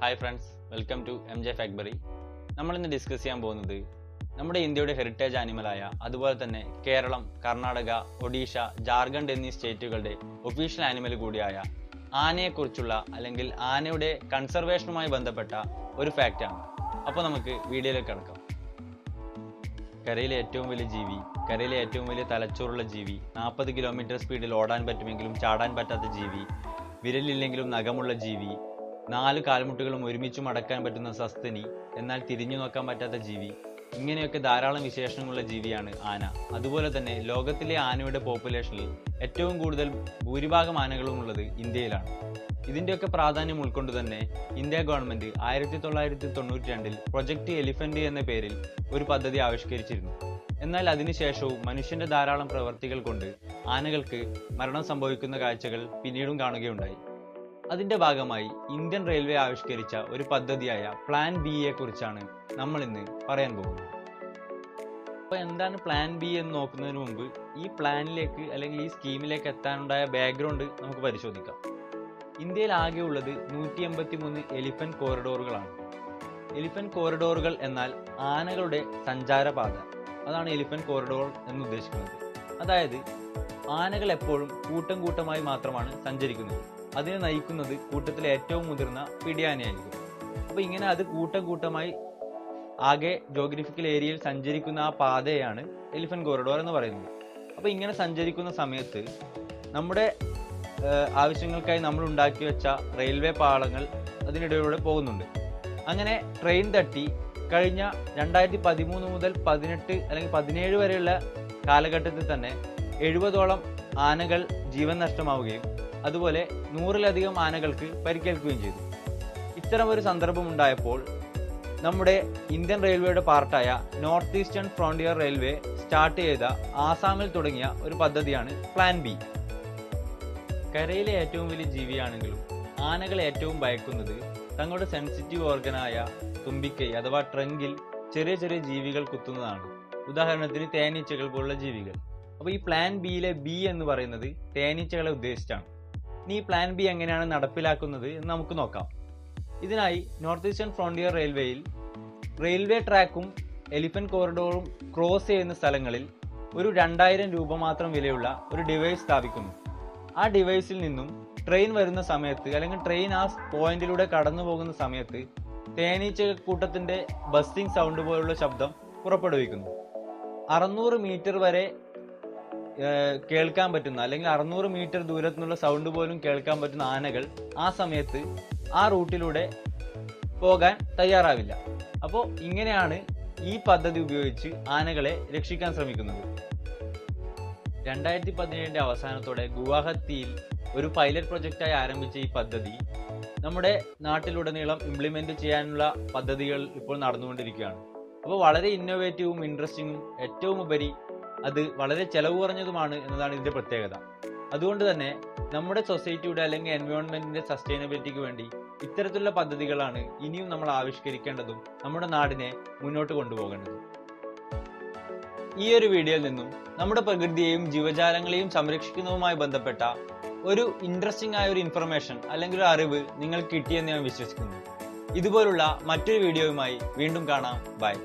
Hi friends, welcome to M J factory. നമ്മളിന്ന് discuss ചെയ്യാൻ പോകുന്നത് നമ്മുടെ ഇന്ത്യയുടെ ഹെറിറ്റേജ് ആനിമലായ അതുപോലെ തന്നെ കേരളം, കർണാടക, ഒഡീഷ, ജാർഖണ്ഡ് എന്നീ സ്റ്റേറ്റുകളുടെ ഒഫീഷ്യൽ ആനിമൽ കൂടിയായ ആനയെക്കുറിച്ചുള്ള അല്ലെങ്കിൽ ആനയുടെ കൺസർവേഷനുമായി ബന്ധപ്പെട്ട ഒരു ഫാക്റ്റാണ്. അപ്പോൾ നമുക്ക് വീഡിയോയിലേക്ക് കടക്കാം. കരയിലെ ഏറ്റവും വലിയ തലച്ചോറുള്ള ജീവി, 40 കിലോമീറ്റർ സ്പീഡിൽ ഓടാൻ പറ്റുമെങ്കിലും ചാടാൻ പറ്റാത്ത ജീവി, വിരലില്ലെങ്കിലും നഖമുള്ള ജീവി, 4 കാൽമുട്ടുകളും ഒരുമിച്ച് മടക്കാൻ പറ്റുന്ന സസ്തനി, എന്നാൽ തിരിഞ്ഞു നോക്കാൻ പറ്റാത്ത ജീവി, ഇങ്ങനെയൊക്കെ ധാരാളം വിശേഷണങ്ങളുള്ള ജീവിയാണ് ആന. അതുപോലെ തന്നെ ലോകത്തിലെ ആനയുടെ പോപ്പുലേഷനിൽ ഏറ്റവും കൂടുതൽ ഭൂരിഭാഗം ആനകളും ഉള്ളത് ഇന്ത്യയിലാണ്. ഇതിൻ്റെയൊക്കെ പ്രാധാന്യം ഉൾക്കൊണ്ട് തന്നെ ഇന്ത്യ ഗവൺമെൻറ് 1992-ൽ പ്രൊജക്റ്റ് എലിഫൻ്റ് എന്ന പേരിൽ ഒരു പദ്ധതി ആവിഷ്കരിച്ചിരുന്നു. എന്നാൽ അതിനുശേഷവും മനുഷ്യൻ്റെ ധാരാളം പ്രവർത്തികൾ കൊണ്ട് ആനകൾക്ക് മരണം സംഭവിക്കുന്ന കാഴ്ചകൾ പിന്നീടും കാണുകയുണ്ടായി. അതിൻ്റെ ഭാഗമായി ഇന്ത്യൻ റെയിൽവേ ആവിഷ്കരിച്ച ഒരു പദ്ധതിയായ പ്ലാൻ ബിയെ കുറിച്ചാണ് നമ്മൾ ഇന്ന് പറയാൻ പോകുന്നത്. അപ്പോൾ എന്താണ് പ്ലാൻ ബി എന്ന് നോക്കുന്നതിന് മുമ്പ് ഈ പ്ലാനിലേക്ക് അല്ലെങ്കിൽ ഈ സ്കീമിലേക്ക് എത്താനുണ്ടായ ബാക്ക്ഗ്രൗണ്ട് നമുക്ക് പരിശോധിക്കാം. ഇന്ത്യയിൽ ആകെയുള്ളത് 183 എലിഫന്റ് കോറിഡോറുകളാണ്. എലിഫന്റ് കോറിഡോറുകൾ എന്നാൽ ആനകളുടെ സഞ്ചാരപാത, അതാണ് എലിഫന്റ് കോറിഡോർ എന്നുദ്ദേശിക്കുന്നത്. അതായത് ആനകൾ എപ്പോഴും കൂട്ടം കൂട്ടമായി മാത്രമാണ് സഞ്ചരിക്കുന്നത്. അതിനെ നയിക്കുന്നത് കൂട്ടത്തിലെ ഏറ്റവും മുതിർന്ന പിടിയാനയായിരിക്കും. അപ്പോൾ ഇങ്ങനെ അത് കൂട്ടം കൂട്ടമായി ആകെ ജോഗ്രഫിക്കൽ ഏരിയയിൽ സഞ്ചരിക്കുന്ന ആ പാതയാണ് എലിഫന്റ് കോറിഡോർ എന്ന് പറയുന്നത്. അപ്പോൾ ഇങ്ങനെ സഞ്ചരിക്കുന്ന സമയത്ത് നമ്മുടെ ആവശ്യങ്ങൾക്കായി നമ്മൾ ഉണ്ടാക്കി വെച്ച റെയിൽവേ പാളങ്ങൾ അതിനിടയിലൂടെ പോകുന്നുണ്ട്. അങ്ങനെ ട്രെയിൻ തട്ടി കഴിഞ്ഞ 2013 മുതൽ 18 അല്ലെങ്കിൽ 17 വരെയുള്ള കാലഘട്ടത്തിൽ തന്നെ 70ഓളം ആനകൾ ജീവൻ നഷ്ടമാവുകയും അതുപോലെ 100-ലധികം ആനകൾക്ക് പരിക്കേൽക്കുകയും ചെയ്തു. ഇത്തരമൊരു സന്ദർഭമുണ്ടായപ്പോൾ നമ്മുടെ ഇന്ത്യൻ റെയിൽവേയുടെ പാർട്ടായ North Eastern Frontier railway start ചെയ്ത ആസാമിൽ തുടങ്ങിയ ഒരു പദ്ധതിയാണ് പ്ലാൻ ബി. കരയിലെ ഏറ്റവും വലിയ ജീവിയാണെങ്കിലും ആനകൾ ഏറ്റവും ഭയക്കുന്നത് തങ്ങളുടെ സെൻസിറ്റീവ് ഓർഗനായ തുമ്പിക്കൈ അഥവാ ട്രങ്കിൽ ചെറിയ ചെറിയ ജീവികൾ കുത്തുന്നതാണ്. ഉദാഹരണത്തിന് തേനീച്ചകൾ പോലുള്ള ജീവികൾ. അപ്പോൾ ഈ പ്ലാൻ ബിയിലെ ബി എന്ന് പറയുന്നത് തേനീച്ചകളെ ഉദ്ദേശിച്ചാണ്. ഇനി ഈ പ്ലാൻ ബി എങ്ങനെയാണ് നടപ്പിലാക്കുന്നത് എന്ന് നമുക്ക് നോക്കാം. ഇതിനായി നോർത്ത് ഈസ്റ്റേൺ ഫ്രോണ്ടിയർ റെയിൽവേയിൽ റെയിൽവേ ട്രാക്കും എലിഫന്റ് കോറിഡോറും ക്രോസ് ചെയ്യുന്ന സ്ഥലങ്ങളിൽ ഒരു 2000 രൂപ മാത്രം വിലയുള്ള ഒരു ഡിവൈസ് സ്ഥാപിക്കുന്നു. ആ ഡിവൈസിൽ നിന്നും ട്രെയിൻ വരുന്ന സമയത്ത് അല്ലെങ്കിൽ ട്രെയിൻ ആ പോയിന്റിലൂടെ കടന്നു പോകുന്ന സമയത്ത് തേനീച്ച കൂട്ടത്തിൻ്റെ ബസ്റ്റിംഗ് സൗണ്ട് പോലുള്ള ശബ്ദം പുറപ്പെടുവിക്കുന്നു. 600 മീറ്റർ വരെ കേൾക്കാൻ പറ്റുന്ന അല്ലെങ്കിൽ 600 മീറ്റർ ദൂരത്തുനിന്നുള്ള സൗണ്ട് പോലും കേൾക്കാൻ പറ്റുന്ന ആനകൾ ആ സമയത്ത് ആ റൂട്ടിലൂടെ പോകാൻ തയ്യാറാവില്ല. അപ്പോൾ ഇങ്ങനെയാണ് ഈ പദ്ധതി ഉപയോഗിച്ച് ആനകളെ രക്ഷിക്കാൻ ശ്രമിക്കുന്നത്. 2017 അവസാനത്തോടെ ഗുവാഹത്തിയിൽ ഒരു പൈലറ്റ് പ്രൊജക്റ്റായി ആരംഭിച്ച ഈ പദ്ധതി നമ്മുടെ നാട്ടിലുടനീളം ഇംപ്ലിമെൻ്റ് ചെയ്യാനുള്ള പദ്ധതികൾ ഇപ്പോൾ നടന്നുകൊണ്ടിരിക്കുകയാണ്. അപ്പോൾ വളരെ ഇന്നോവേറ്റീവും ഇൻട്രസ്റ്റിങ്ങും ഏറ്റവും ഉപരി അത് വളരെ ചെലവ് കുറഞ്ഞതുമാണ് എന്നതാണ് ഇതിൻ്റെ പ്രത്യേകത. അതുകൊണ്ട് തന്നെ നമ്മുടെ സൊസൈറ്റിയുടെ അല്ലെങ്കിൽ എൻവയോൺമെൻറ്റിൻ്റെ സസ്റ്റൈനബിലിറ്റിക്ക് വേണ്ടി ഇത്തരത്തിലുള്ള പദ്ധതികളാണ് ഇനിയും നമ്മൾ ആവിഷ്കരിക്കേണ്ടതും നമ്മുടെ നാടിനെ മുന്നോട്ട് കൊണ്ടുപോകേണ്ടതും. ഈ ഒരു വീഡിയോയിൽ നിന്നും നമ്മുടെ പ്രകൃതിയെയും ജീവജാലങ്ങളെയും സംരക്ഷിക്കുന്നതുമായി ബന്ധപ്പെട്ട ഒരു ഇൻട്രസ്റ്റിംഗ് ആയ ഒരു ഇൻഫർമേഷൻ അല്ലെങ്കിൽ ഒരു അറിവ് നിങ്ങൾക്ക് കിട്ടിയെന്ന് ഞാൻ വിശ്വസിക്കുന്നു. ഇതുപോലുള്ള മറ്റൊരു വീഡിയോയുമായി വീണ്ടും കാണാം. ബൈ.